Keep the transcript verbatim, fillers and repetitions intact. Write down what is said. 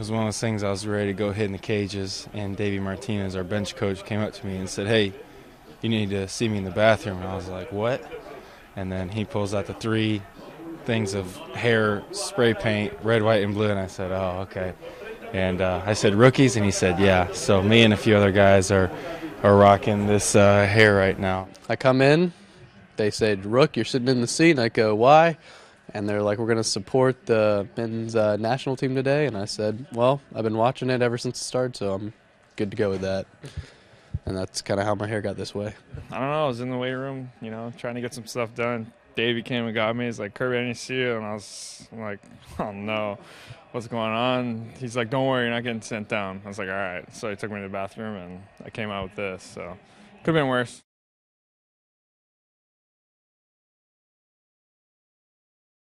was one of those things I was ready to go hit in the cages, and Davey Martinez, our bench coach, came up to me and said, "Hey, you need to see me in the bathroom." And I was like, "What?" And then he pulls out the three things of hair spray paint, red, white, and blue, and I said, "Oh, okay." And uh, I said, "Rookies?" And he said, "Yeah." So me and a few other guys are, are rocking this uh, hair right now. I come in, they said, "Rook, you're sitting in the seat." And I go, "Why?" And they're like, "We're going to support the men's uh, national team today." And I said, "Well, I've been watching it ever since it started, so I'm good to go with that." And that's kind of how my hair got this way. I don't know. I was in the weight room, you know, trying to get some stuff done. Davey came and got me. He's like, "Kirby, I need to see you." And I was like, "Oh, no. What's going on?" He's like, "Don't worry, you're not getting sent down." I was like, "All right." So he took me to the bathroom, and I came out with this. So could have been worse.